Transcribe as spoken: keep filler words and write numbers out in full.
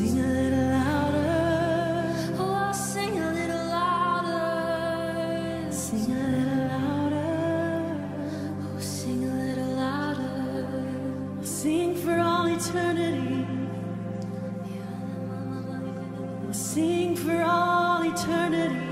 sing a little louder. Oh, I'll sing a little louder. Sing a little louder. Oh, sing a little louder. I'll sing for all eternity. I'll sing for all eternity.